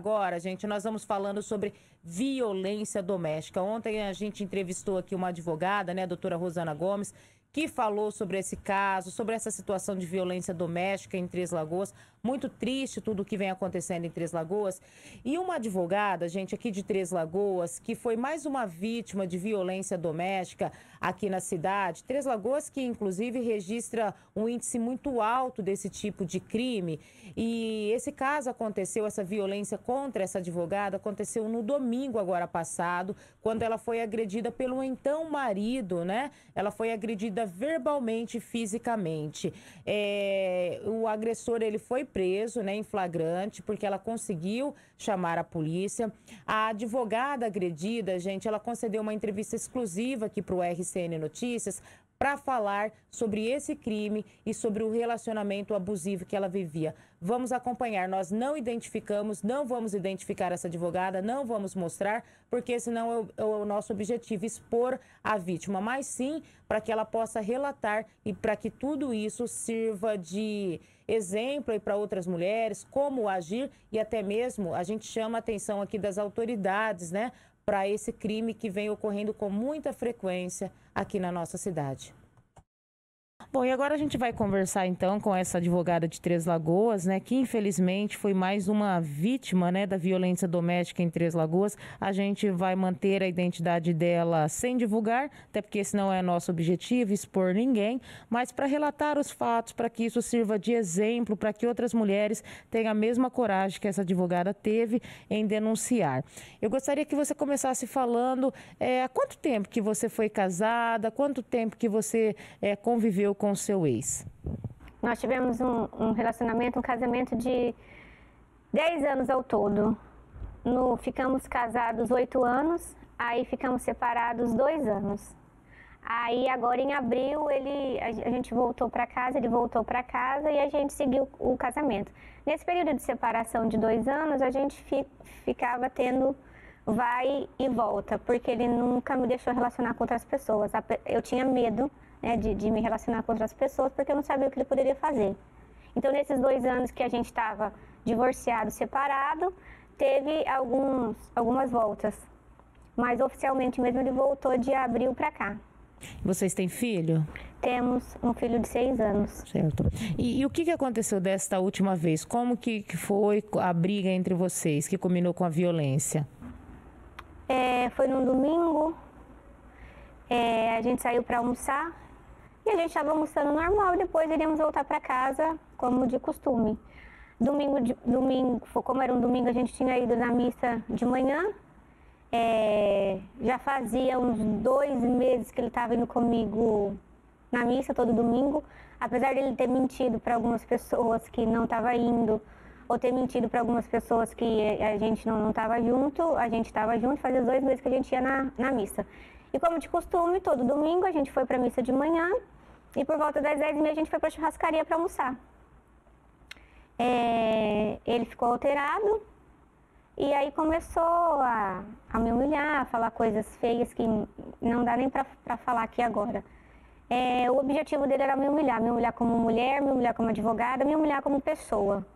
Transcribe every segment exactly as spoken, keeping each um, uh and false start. Agora, gente, nós vamos falando sobre violência doméstica. Ontem a gente entrevistou aqui uma advogada, né, a doutora Rosana Gomes, que falou sobre esse caso, sobre essa situação de violência doméstica em Três Lagoas. Muito triste tudo o que vem acontecendo em Três Lagoas. E uma advogada, gente, aqui de Três Lagoas, que foi mais uma vítima de violência doméstica aqui na cidade. Três Lagoas que, inclusive, registra um índice muito alto desse tipo de crime. E esse caso aconteceu, essa violência contra essa advogada, aconteceu no domingo agora passado, quando ela foi agredida pelo então marido, né? Ela foi agredida verbalmente e fisicamente. É, o agressor, ele foi preso, né, em flagrante, porque ela conseguiu chamar a polícia. A advogada agredida, gente, ela concedeu uma entrevista exclusiva aqui para o R C N Notícias para falar sobre esse crime e sobre o relacionamento abusivo que ela vivia. Vamos acompanhar. Nós não identificamos, não vamos identificar essa advogada, não vamos mostrar, porque esse não é o, é o nosso objetivo, expor a vítima, mas sim para que ela possa relatar e para que tudo isso sirva de exemplo para outras mulheres, como agir, e até mesmo a gente chama a atenção aqui das autoridades, né, para esse crime que vem ocorrendo com muita frequência aqui na nossa cidade. Bom, e agora a gente vai conversar então com essa advogada de Três Lagoas, né, que infelizmente foi mais uma vítima, né, da violência doméstica em Três Lagoas. A gente vai manter a identidade dela sem divulgar, até porque esse não é nosso objetivo, expor ninguém, mas para relatar os fatos, para que isso sirva de exemplo, para que outras mulheres tenham a mesma coragem que essa advogada teve em denunciar. Eu gostaria que você começasse falando é, há quanto tempo que você foi casada, quanto tempo que você é, conviveu com o seu ex? Nós tivemos um, um relacionamento, um casamento de dez anos ao todo. No, ficamos casados oito anos, aí ficamos separados dois anos. Aí agora em abril ele, a, a gente voltou para casa, ele voltou para casa e a gente seguiu o casamento. Nesse período de separação de dois anos, a gente fi, ficava tendo vai e volta, porque ele nunca me deixou relacionar com outras pessoas. Eu tinha medo, né, de, de me relacionar com outras pessoas, porque eu não sabia o que ele poderia fazer. Então, nesses dois anos que a gente estava divorciado, separado, teve alguns, algumas voltas. Mas, oficialmente mesmo, ele voltou de abril para cá. Vocês têm filho? Temos um filho de seis anos. Certo. E, e o que aconteceu desta última vez? Como que foi a briga entre vocês, que culminou com a violência? É, foi num domingo, é, a gente saiu para almoçar. E a gente estava almoçando normal, depois iríamos voltar para casa, como de costume. Domingo, de, domingo, como era um domingo, a gente tinha ido na missa de manhã. É, já fazia uns dois meses que ele estava indo comigo na missa, todo domingo. Apesar dele ter mentido para algumas pessoas que não estava indo, ou ter mentido para algumas pessoas que a gente não estava junto, a gente estava junto, fazia dois meses que a gente ia na, na missa. E como de costume, todo domingo a gente foi para a missa de manhã e por volta das dez e meia a gente foi para a churrascaria para almoçar. É, ele ficou alterado e aí começou a, a me humilhar, a falar coisas feias que não dá nem para falar aqui agora. É, o objetivo dele era me humilhar, me humilhar como mulher, me humilhar como advogada, me humilhar como pessoa.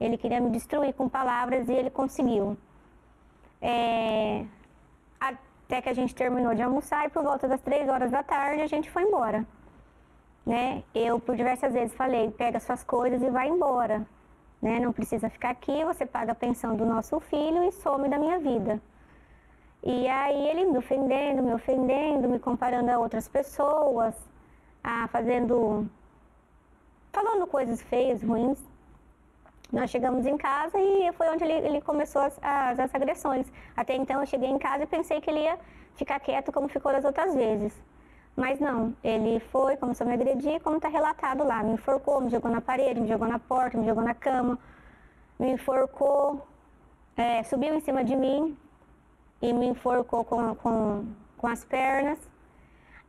Ele queria me destruir com palavras e ele conseguiu. É, a, Até que a gente terminou de almoçar e por volta das três horas da tarde a gente foi embora. Né? Eu por diversas vezes falei, pega suas coisas e vai embora. Né? Não precisa ficar aqui, você paga a pensão do nosso filho e some da minha vida. E aí ele me ofendendo, me ofendendo, me comparando a outras pessoas, a fazendo, falando coisas feias, ruins. Nós chegamos em casa e foi onde ele, ele começou as, as, as agressões. Até então eu cheguei em casa e pensei que ele ia ficar quieto como ficou das outras vezes. Mas não, ele foi, começou a me agredir, como está relatado lá. Me enforcou, me jogou na parede, me jogou na porta, me jogou na cama. Me enforcou, é, subiu em cima de mim e me enforcou com, com, com as pernas.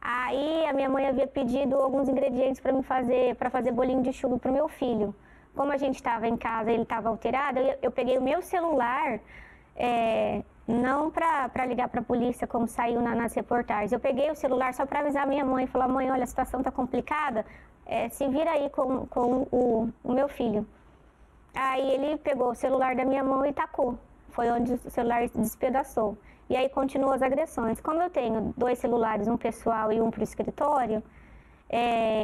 Aí a minha mãe havia pedido alguns ingredientes para me fazer, para fazer bolinho de chuva para o meu filho. Como a gente estava em casa e ele estava alterado, eu, eu peguei o meu celular, é, não para ligar para a polícia, como saiu na, nas reportagens. Eu peguei o celular só para avisar minha mãe, falar, mãe, olha, a situação está complicada, é, se vira aí com, com o, o meu filho. Aí ele pegou o celular da minha mão e tacou. foi onde o celular despedaçou. E aí continuam as agressões. Como eu tenho dois celulares, um pessoal e um para o escritório, é,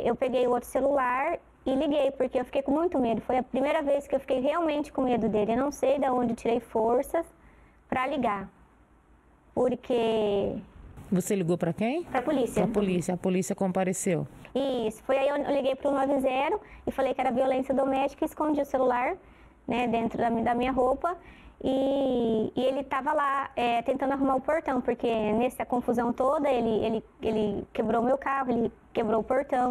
eu peguei o outro celular e liguei, porque eu fiquei com muito medo. Foi a primeira vez que eu fiquei realmente com medo dele. Eu não sei de onde tirei forças para ligar, porque... Você ligou para quem? Para a polícia. Para a polícia. A polícia compareceu. Isso. Foi aí eu liguei para o noventa e falei que era violência doméstica, escondi o celular, né, dentro da, da minha roupa. E, e ele estava lá é, tentando arrumar o portão, porque nessa confusão toda ele, ele, ele quebrou meu carro, ele quebrou o portão,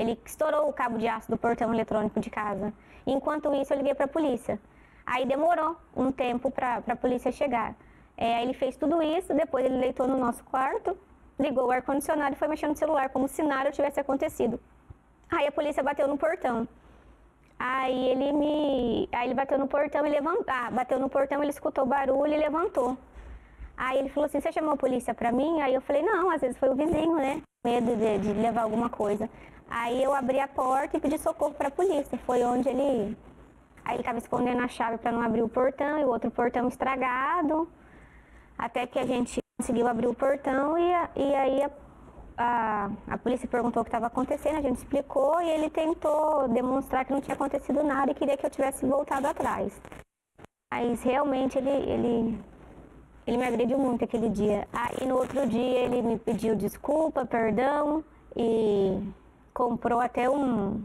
ele estourou o cabo de aço do portão eletrônico de casa. E, enquanto isso, eu liguei para a polícia. Aí demorou um tempo para a polícia chegar. É, ele fez tudo isso, depois ele deitou no nosso quarto, ligou o ar-condicionado e foi mexendo no celular, como se nada tivesse acontecido. Aí a polícia bateu no portão. Aí ele me... Aí ele bateu no portão e levantou... Ah, bateu no portão, ele escutou barulho e levantou. Aí ele falou assim, você chamou a polícia pra mim? Aí eu falei, não, às vezes foi o vizinho, né? Medo de, de levar alguma coisa. Aí eu abri a porta e pedi socorro pra polícia. Foi onde ele... Aí ele tava escondendo a chave pra não abrir o portão e o outro portão estragado. Até que a gente conseguiu abrir o portão e, a, e aí a, a, a polícia perguntou o que estava acontecendo, a gente explicou e ele tentou demonstrar que não tinha acontecido nada e queria que eu tivesse voltado atrás. Mas realmente ele, ele, ele me agrediu muito aquele dia. Aí no outro dia ele me pediu desculpa, perdão e comprou até um,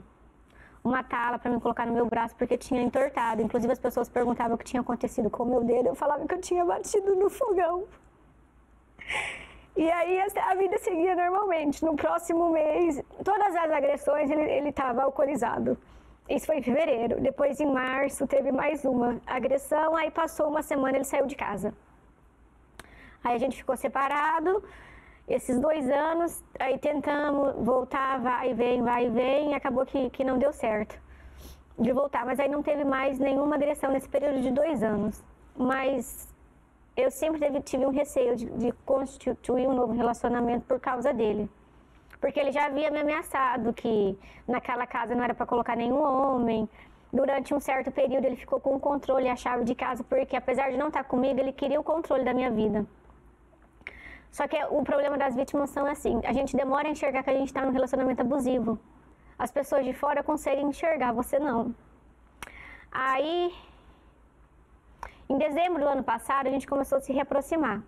uma tala para me colocar no meu braço porque tinha entortado. Inclusive as pessoas perguntavam o que tinha acontecido com o meu dedo, eu falava que eu tinha batido no fogão. E aí a vida seguia normalmente. No próximo mês, todas as agressões ele estava alcoolizado. Isso foi em fevereiro. Depois em março teve mais uma agressão, aí passou uma semana ele saiu de casa. Aí a gente ficou separado. Esses dois anos, aí tentamos voltar, vai e vem, vai e vem, e acabou que, que não deu certo de voltar. Mas aí não teve mais nenhuma agressão nesse período de dois anos. Mas eu sempre teve, tive um receio de, de constituir um novo relacionamento por causa dele. Porque ele já havia me ameaçado que naquela casa não era para colocar nenhum homem. Durante um certo período ele ficou com o controle e a chave de casa, porque apesar de não estar comigo, ele queria o controle da minha vida. Só que o problema das vítimas são assim, a gente demora a enxergar que a gente está num relacionamento abusivo. As pessoas de fora conseguem enxergar, você não. Aí, em dezembro do ano passado, a gente começou a se reaproximar.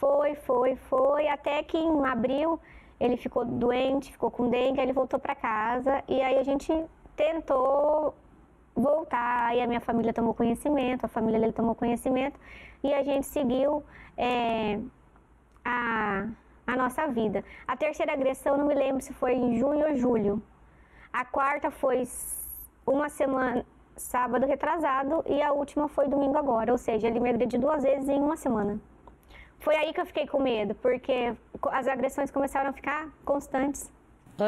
Foi, foi, foi, até que em abril ele ficou doente, ficou com dengue, aí ele voltou para casa e aí a gente tentou voltar, aí a minha família tomou conhecimento, a família dele tomou conhecimento e a gente seguiu... É, A, a nossa vida. A terceira agressão, não me lembro se foi em junho ou julho. A quarta foi uma semana, sábado retrasado, e a última foi domingo agora, ou seja, ele me agrediu duas vezes em uma semana. Foi aí que eu fiquei com medo, porque as agressões começaram a ficar constantes.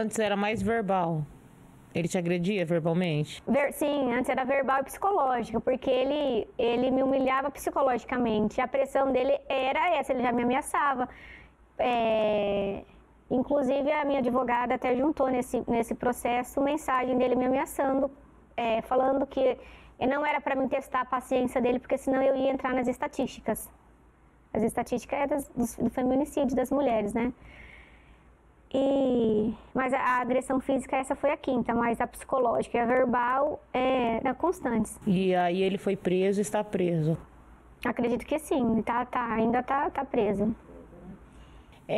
Antes era mais verbal. Ele te agredia verbalmente? Ver, sim, antes era verbal e psicológico, porque ele, ele me humilhava psicologicamente. A pressão dele era essa, ele já me ameaçava. É, inclusive, a minha advogada até juntou nesse, nesse processo mensagem dele me ameaçando, é, falando que não era para mim testar a paciência dele, porque senão eu ia entrar nas estatísticas. As estatísticas é das, do feminicídio das mulheres, né? E, mas a, a agressão física, essa foi a quinta, mas a psicológica e a verbal é, é constantes. E aí ele foi preso e está preso? Acredito que sim, tá, tá, ainda está tá preso.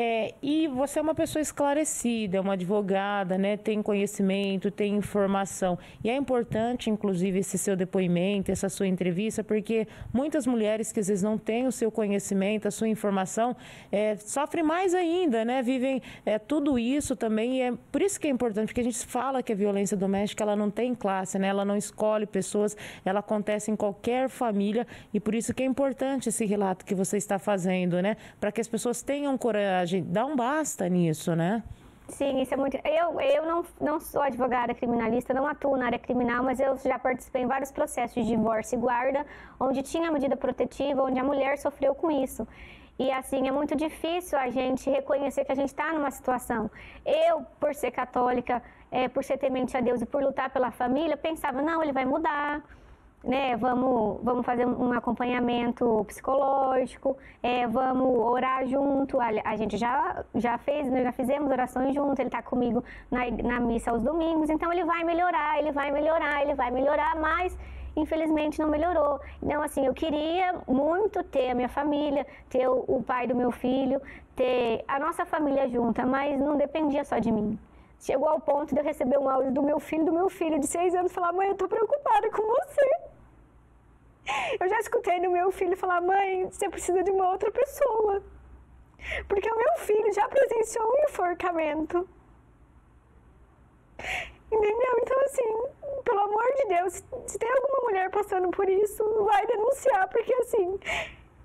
É, e você é uma pessoa esclarecida, é uma advogada, né? Tem conhecimento, tem informação. E é importante, inclusive, esse seu depoimento, essa sua entrevista, porque muitas mulheres que às vezes não têm o seu conhecimento, a sua informação, é, sofrem mais ainda, né? Vivem é, tudo isso também. E é por isso que é importante, porque a gente fala que a violência doméstica ela não tem classe, né? Ela não escolhe pessoas, ela acontece em qualquer família. E por isso que é importante esse relato que você está fazendo, né? Para que as pessoas tenham coragem. Dá um basta nisso, né? Sim, isso é muito... Eu, eu não, não sou advogada criminalista, não atuo na área criminal, mas eu já participei em vários processos de divórcio e guarda, onde tinha medida protetiva, onde a mulher sofreu com isso. E assim, é muito difícil a gente reconhecer que a gente está numa situação. Eu, por ser católica, é, por ser temente a Deus e por lutar pela família, pensava, não, ele vai mudar, né, vamos, vamos fazer um acompanhamento psicológico, é, vamos orar junto, a, a gente já, já fez, nós já fizemos orações junto, ele está comigo na, na missa aos domingos, então ele vai melhorar, ele vai melhorar, ele vai melhorar, mas infelizmente não melhorou. Então, assim, eu queria muito ter a minha família, ter o, o pai do meu filho, ter a nossa família junta, mas não dependia só de mim. Chegou ao ponto de eu receber um áudio do meu filho, do meu filho de seis anos, falar, mãe, eu tô preocupada com você. Eu já escutei no meu filho falar, mãe, você precisa de uma outra pessoa. Porque o meu filho já presenciou um enforcamento. Entendeu? Então, assim, pelo amor de Deus, se tem alguma mulher passando por isso, vai denunciar, porque, assim,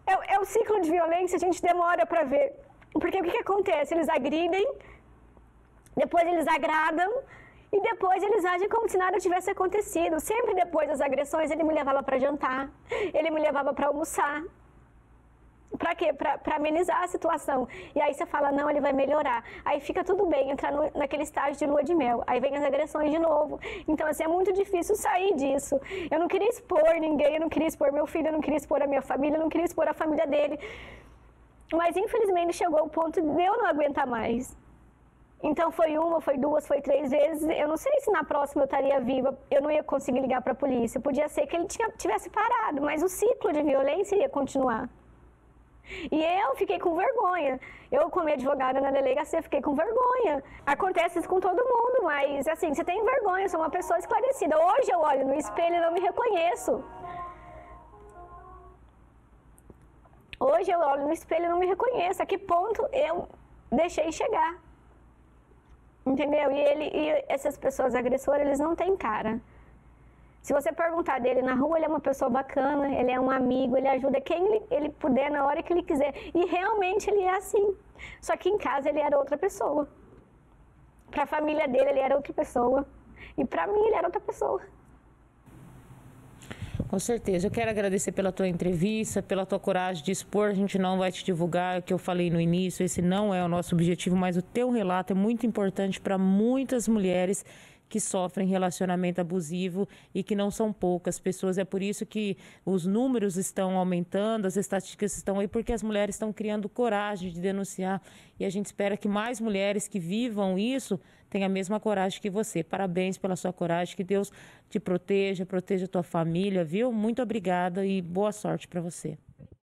é, é o ciclo de violência, a gente demora pra ver. Porque o que que acontece? Eles agridem, depois eles agradam e depois eles agem como se nada tivesse acontecido. Sempre depois das agressões, ele me levava para jantar, ele me levava para almoçar. Para quê? Para amenizar a situação. E aí você fala, não, ele vai melhorar. Aí fica tudo bem, entra no, naquele estágio de lua de mel. Aí vem as agressões de novo. Então, assim, é muito difícil sair disso. Eu não queria expor ninguém, eu não queria expor meu filho, eu não queria expor a minha família, eu não queria expor a família dele. Mas, infelizmente, chegou ao ponto de eu não aguentar mais. Então, foi uma, foi duas, foi três vezes. Eu não sei se na próxima eu estaria viva, eu não ia conseguir ligar para a polícia. Podia ser que ele tinha, tivesse parado, mas o ciclo de violência ia continuar. E eu fiquei com vergonha. Eu, como advogada na delegacia, fiquei com vergonha. Acontece isso com todo mundo, mas, assim, você tem vergonha, eu sou uma pessoa esclarecida. Hoje eu olho no espelho e não me reconheço. Hoje eu olho no espelho e não me reconheço. A que ponto eu deixei chegar? Entendeu? E ele e essas pessoas agressoras, eles não têm cara. Se você perguntar dele na rua, ele é uma pessoa bacana, ele é um amigo, ele ajuda quem ele, ele puder na hora que ele quiser. E realmente ele é assim. Só que em casa ele era outra pessoa. Para a família dele ele era outra pessoa. E para mim ele era outra pessoa. Com certeza. Eu quero agradecer pela tua entrevista, pela tua coragem de expor. A gente não vai te divulgar, o que eu falei no início, esse não é o nosso objetivo, mas o teu relato é muito importante para muitas mulheres que sofrem relacionamento abusivo e que não são poucas pessoas. É por isso que os números estão aumentando, as estatísticas estão aí, porque as mulheres estão criando coragem de denunciar. E a gente espera que mais mulheres que vivam isso tenham a mesma coragem que você. Parabéns pela sua coragem, que Deus te proteja, proteja a tua família, viu? Muito obrigada e boa sorte para você.